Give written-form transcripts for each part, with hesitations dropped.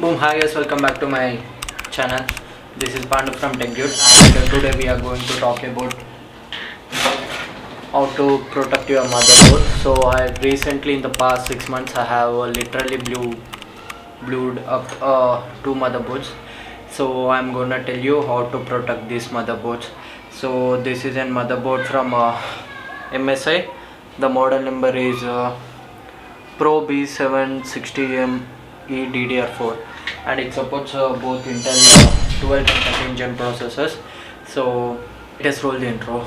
Boom, hi guys, welcome back to my channel. This is Pandu from TechDude, and today we are going to talk about how to protect your motherboard. So I recently, in the past 6 months, I have literally blued up two motherboards. So I'm gonna tell you how to protect these motherboards. So this is a motherboard from MSI. The model number is Pro B760M DDR4, and it supports both Intel 12 and 13 gen processors. So let's roll the intro.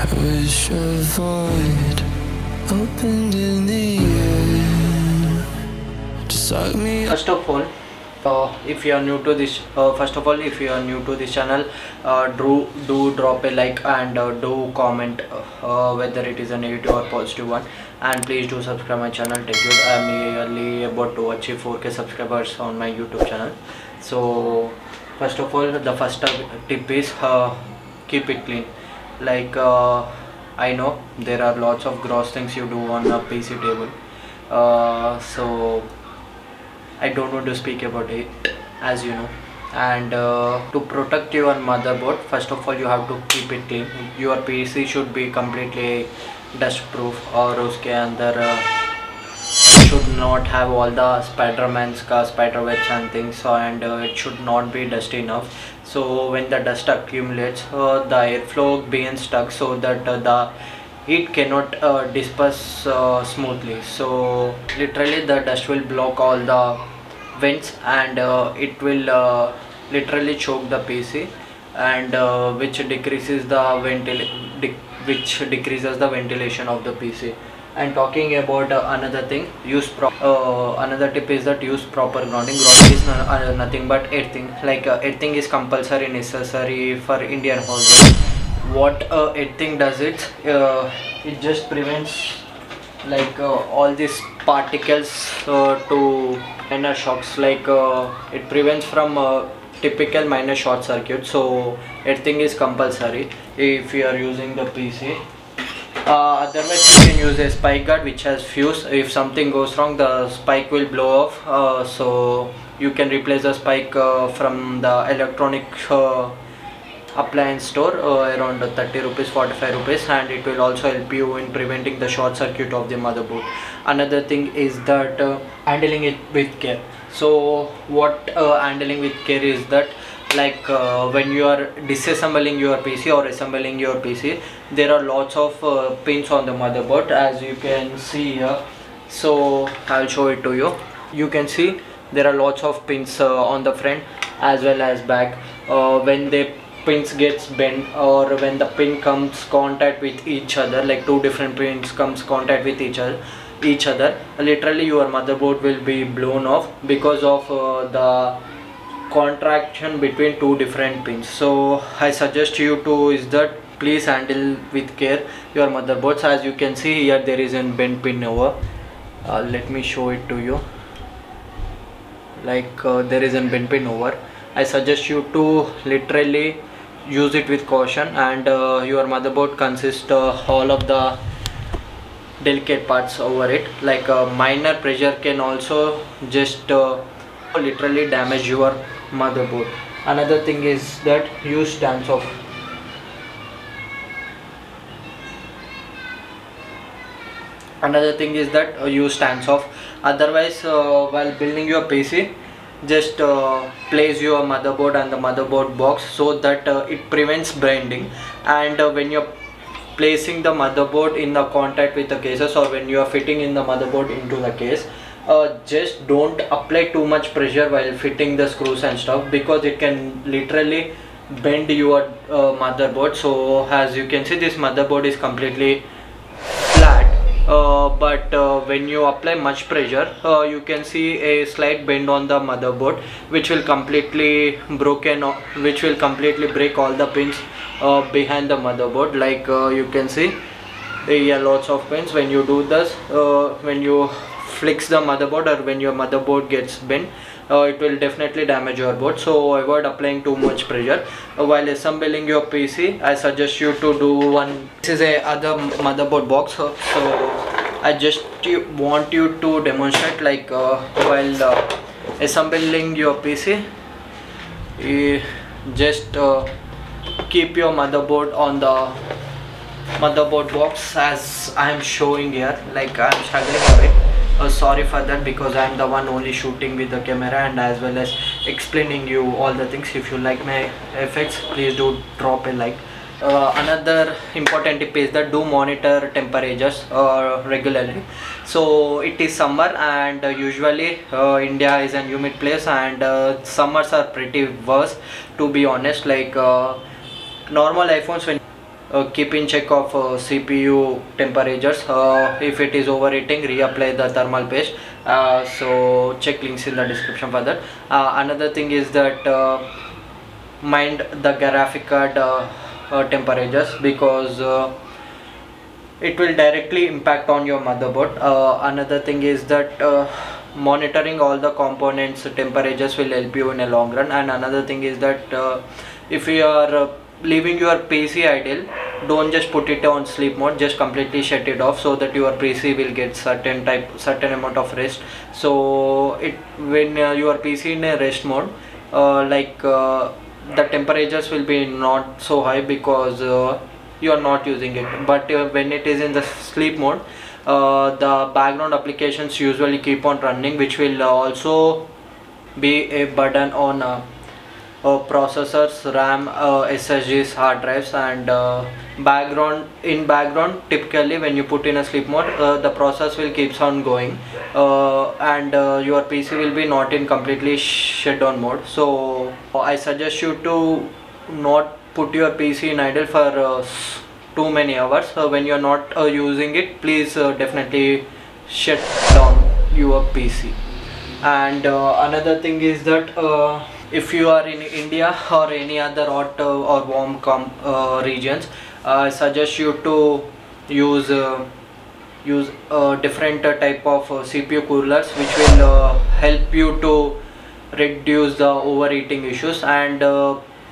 I wish a void opened in the air. Just like me. First of all, if you are new to this channel, do drop a like, and do comment whether it is a negative or positive one, and please do subscribe my channel TechDude. I am nearly about to achieve 4K subscribers on my YouTube channel. So first of all, the first tip is keep it clean. Like I know there are lots of gross things you do on a PC table, so I don't want to speak about it, as you know. And to protect your motherboard, first of all, you have to keep it clean. Your PC should be completely dust proof, और उसके अंदर should not have all the Spider-Man's का spiderwebs and things, and it should not be dusty enough. So when the dust accumulates, the airflow being stuck, so that the it cannot disperse smoothly. So literally the dust will block all the vents, and it will literally choke the PC, and which decreases the ventilation of the PC. And talking about another thing, another tip is that use proper grounding. Grounding is nothing but earthing. Like earthing is compulsory necessary for Indian households. What earthing does, it just prevents like all these particles to minor shocks. Like it prevents from typical minor short circuit. So earthing is compulsory if you are using the PC. Otherwise you can use a spike guard which has fuse. If something goes wrong, the spike will blow off, so you can replace the spike from the electronic appliance store around 30 rupees 45 rupees, and it will also help you in preventing the short circuit of the motherboard. Another thing is that handling it with care. So what handling with care is that, like when you are disassembling your PC or assembling your PC, there are lots of pins on the motherboard, as you can see here. So I'll show it to you. You can see there are lots of pins on the front as well as back. When the pins gets bent, or when the pin comes contact with each other, like two different pins comes contact with each other, literally your motherboard will be blown off because of the contraction between two different pins. So I suggest you to is that please handle with care your motherboards. As you can see here, there is a bent pin over. Let me show it to you. Like there is a bent pin over. I suggest you to literally use it with caution, and your motherboard consists all of the delicate parts over it. Like minor pressure can also just literally damage your motherboard. Another thing is that use standoff. Another thing is that use standoff. Otherwise, while building your PC, just place your motherboard on the motherboard box, so that it prevents branding. And when you're placing the motherboard in the contact with the cases, or when you are fitting in the motherboard into the case, just don't apply too much pressure while fitting the screws and stuff, because it can literally bend your motherboard. So as you can see, this motherboard is completely flat. But when you apply much pressure, you can see a slight bend on the motherboard, which will completely break all the pins behind the motherboard. Like you can see there are lots of pins. When you do this, when you flicks the motherboard, or when your motherboard gets bent, it will definitely damage your board. So avoid applying too much pressure while assembling your PC. I suggest you to do one. This is another motherboard box, so I just want you to demonstrate, like while assembling your PC, you just keep your motherboard on the motherboard box as I am showing here. Like I am struggling a bit. Sorry for that, because I am the one only shooting with the camera and as well as explaining you all the things. If you like my effects, please do drop a like. Another important tip is that do monitor temperatures regularly. So it is summer and usually India is an humid place, and summers are pretty worse, to be honest. Like normal iPhones, when keep in check of CPU temperatures. If it is overheating, reapply the thermal paste. So check links in the description for that. Another thing is that mind the graphic card temperatures, because it will directly impact on your motherboard. Another thing is that monitoring all the components temperatures will help you in a long run. And another thing is that if you are leaving your PC idle, don't just put it on sleep mode, just completely shut it off, so that your PC will get certain amount of rest. So when your PC in a rest mode, the temperatures will be not so high, because you are not using it. But when it is in the sleep mode, the background applications usually keep on running, which will also be a burden on processors, RAM, SSDs, hard drives. And in background, typically when you put in a sleep mode, the process will keeps on going, and your PC will be not in completely shutdown mode. So I suggest you to not put your PC in idle for too many hours. When you're not using it, please definitely shut down your PC. And another thing is that if you are in India or any other hot or warm regions, I suggest you to use different type of CPU coolers, which will help you to reduce the overheating issues. And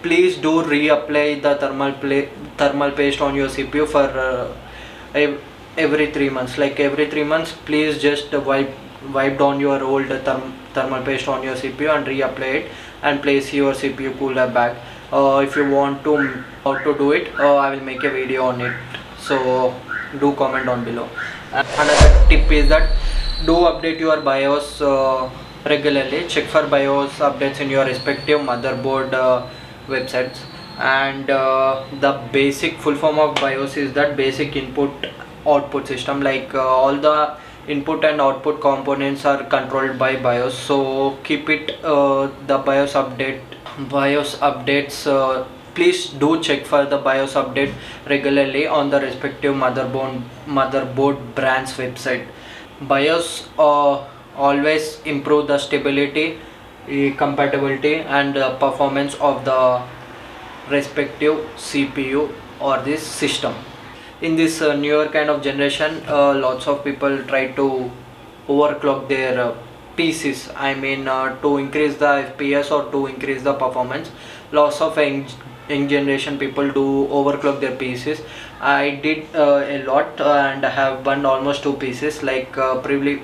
please do reapply the thermal paste on your CPU for every 3 months. Like every 3 months, please just wipe down your old thermal paste on your CPU and reapply it, and place your CPU cooler back. If you want to how to do it, I will make a video on it, so do comment down below. Another tip is that do update your BIOS regularly. Check for BIOS updates in your respective motherboard websites. And the basic full form of BIOS is that basic input output system. Like all the input and output components are controlled by BIOS, so keep it the BIOS updates. Please do check for the BIOS update regularly on the respective motherboard brand's website. BIOS always improve the stability, compatibility, and performance of the respective CPU or this system. In this newer kind of generation, lots of people try to overclock their PCs. I mean, to increase the FPS or to increase the performance. Lots of young generation people do overclock their PCs. I did a lot, and I have burned almost two PCs. Like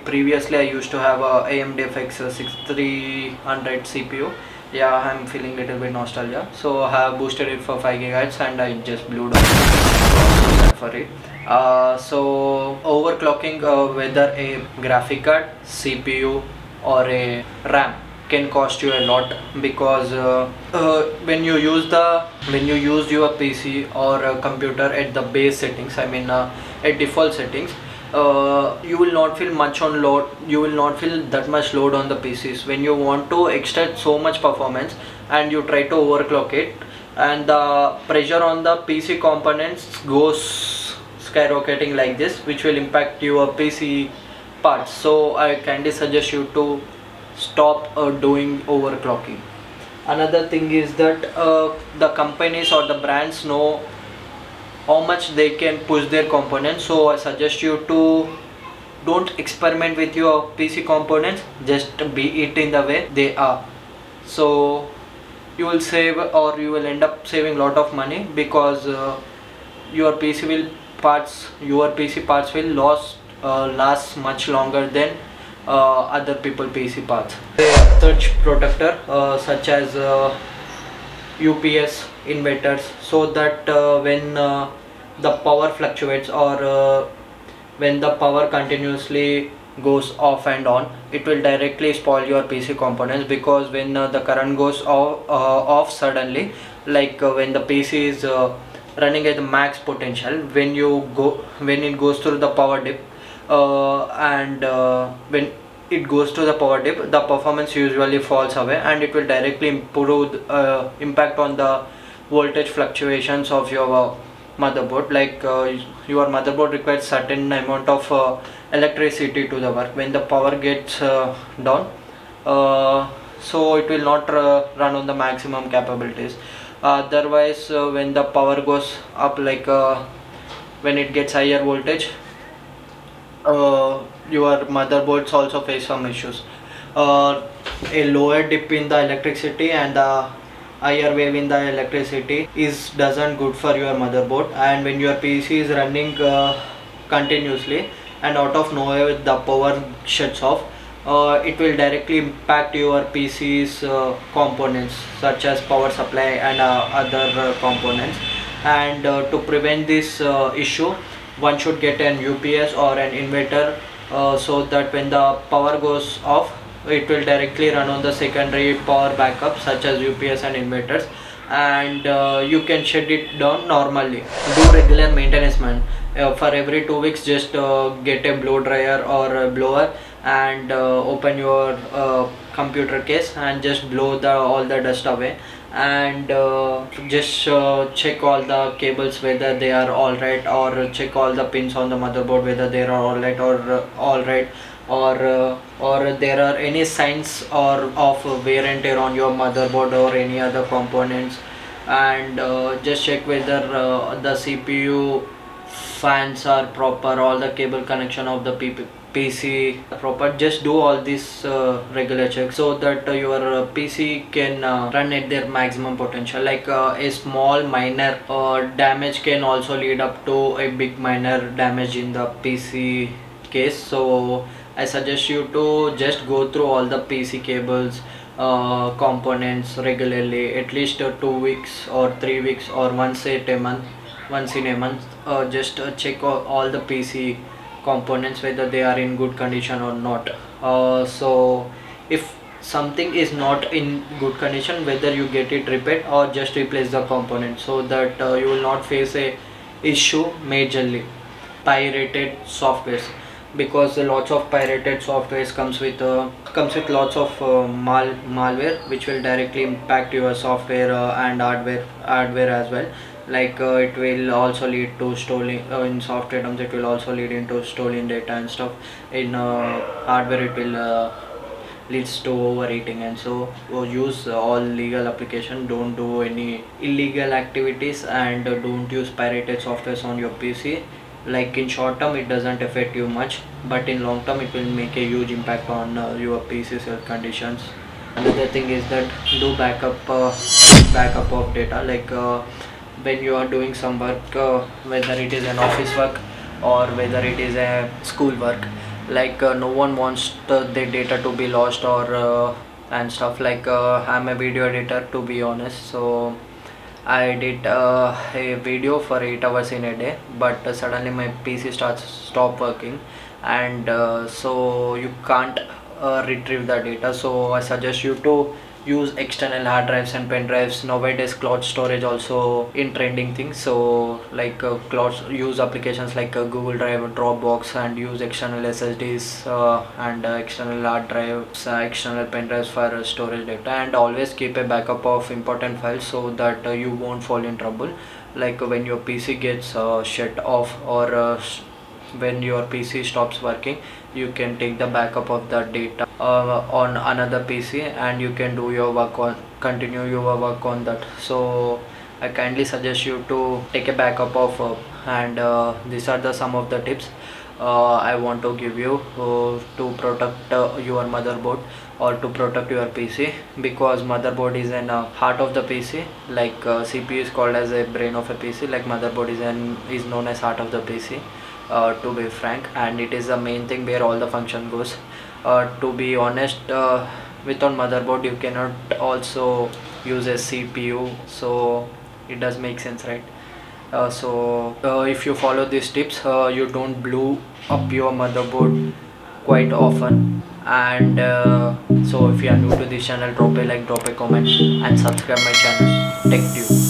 previously, I used to have a AMD FX 6300 CPU. Yeah, I'm feeling a little bit nostalgia, so I have boosted it for 5 GHz, and I just blew down. For it. So overclocking, whether a graphic card, CPU, or a RAM, can cost you a lot, because when you use your PC or a computer at the base settings, I mean at default settings, you will not feel much on load. You will not feel that much load on the PCs. When you want to extract so much performance and you try to overclock it, and the pressure on the PC components goes skyrocketing like this, which will impact your PC parts. So I kindly suggest you to stop doing overclocking. Another thing is that the companies or the brands know how much they can push their components, so I suggest you to Don't experiment with your PC components, just be it in the way they are. So you will save, or you will end up saving lot of money, because your PC parts will last much longer than other people PC parts. Surge protector such as UPS inverters, so that when the power fluctuates, or when the power continuously goes off and on, it will directly spoil your PC components, because when the current goes off suddenly, like when the PC is running at the max potential, when it goes through the power dip, when it goes to the power dip, the performance usually falls away, and it will directly impact on the voltage fluctuations of your motherboard. Like your motherboard requires certain amount of electricity to the work. When the power gets down, so it will not run on the maximum capabilities. Otherwise, when the power goes up, like when it gets higher voltage, your motherboards also face some issues. A lower dip in the electricity and the higher wave in the electricity doesn't good for your motherboard. And when your PC is running continuously and out of nowhere the power shuts off, it will directly impact your PC's components such as power supply and other components. And to prevent this issue, one should get an UPS or an inverter, so that when the power goes off, it will directly run on the secondary power backup such as UPS and inverters, and you can shut it down normally. Do regular maintenance, man. For every 2 weeks, just get a blow dryer or a blower, and open your computer case and just blow all the dust away, and just check all the cables whether they are alright, or check all the pins on the motherboard whether they are alright or there are any signs of wear and tear on your motherboard or any other components. And just check whether the CPU fans are proper, all the cable connection of the PC proper. Just do all this regular checks, so that your PC can run at their maximum potential. Like a small minor damage can also lead up to a big minor damage in the PC case. So I suggest you to just go through all the PC cables, components regularly, at least 2 weeks or 3 weeks, or once in a month. Just check all the PC components whether they are in good condition or not. So if something is not in good condition, whether you get it repaired or just replace the component, so that you will not face a issue majorly. Pirated softwares, because lots of pirated softwares comes with lots of malware, which will directly impact your software and hardware as well. Like it will also lead to stolen, in software terms it will also lead into stolen data and stuff. In hardware it will leads to overeating. And so use all legal application, don't do any illegal activities, and don't use pirated softwares on your PC. Like in short term it doesn't affect you much, but in long term it will make a huge impact on your PC's health conditions. Another thing is that do backup of data. Like when you are doing some work, whether it is an office work or whether it is a school work, like no one wants their data to be lost or and stuff. Like I'm a video editor, to be honest, so I edit a video for 8 hours in a day, but suddenly my PC stops working, and so you can't retrieve the data. So I suggest you to use external hard drives and pen drives. Nowadays cloud storage also in trending things. So like use applications like Google Drive, Dropbox, and use external SSDs and external hard drives, external pen drives for storage data. And always keep a backup of important files, so that you won't fall in trouble. Like when your PC gets shut off, or when your PC stops working, you can take the backup of the data on another PC, and you can do your work on continue your work on that. So I kindly suggest you to take a backup of and these are the some of the tips. I want to give you to protect your motherboard or to protect your PC, because motherboard is in heart of the PC. Like CPU is called as a brain of a PC, like motherboard is known as heart of the PC, to be frank, and it is the main thing where all the function goes. To be honest, without motherboard you cannot also use a CPU, so it does make sense, right? So if you follow these tips, you don't blow up your motherboard quite often. And so if you are new to this channel, drop a like, drop a comment and subscribe my channel TechDude.